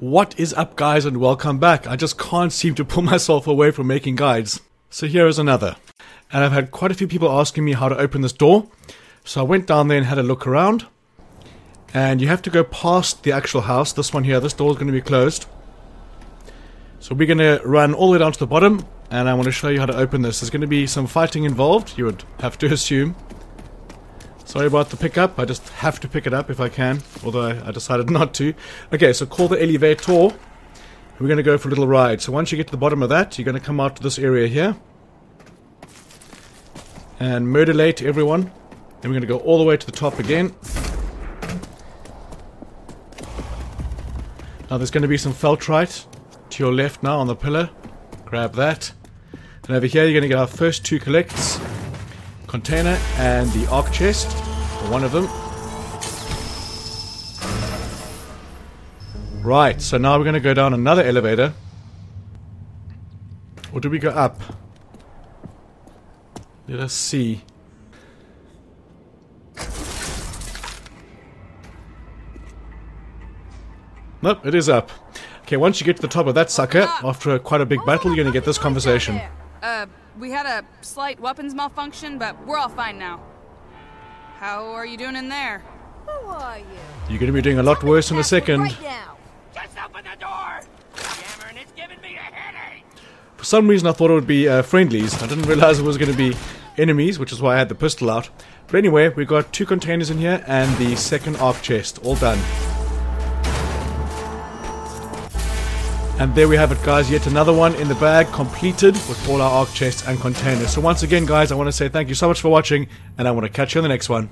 What is up, guys, and welcome back. I just can't seem to pull myself away from making guides. So here is another. And I've had quite a few people asking me how to open this door. So I went down there and had a look around. And you have to go past the actual house. This one here, this door is going to be closed. So we're going to run all the way down to the bottom. And I want to show you how to open this. There's going to be some fighting involved, you would have to assume. Sorry about the pickup. I just have to pick it up if I can. Although I decided not to. Okay, so call the elevator. We're going to go for a little ride. So once you get to the bottom of that, you're going to come out to this area here. And murderate everyone. Then we're going to go all the way to the top again. Now there's going to be some feltrite to your left now on the pillar. Grab that. And over here you're going to get our first two collects. Container and the Ark chest. Or one of them. Right, so now we're going to go down another elevator. Or do we go up? Let us see. Nope, it is up. Okay, once you get to the top of that sucker, after quite a big battle, you're going to get this conversation. We had a slight weapons malfunction, but we're all fine now. How are you doing in there? Who are you? You're going to be doing a lot worse in a second. Right now. Just open the door! Cameron, it's giving me a headache! For some reason I thought it would be friendlies. I didn't realize it was going to be enemies, which is why I had the pistol out. But anyway, we got two containers in here and the second Ark chest. All done. And there we have it, guys, yet another one in the bag, completed with all our Ark chests and containers. So once again, guys, I want to say thank you so much for watching, and I want to catch you in the next one.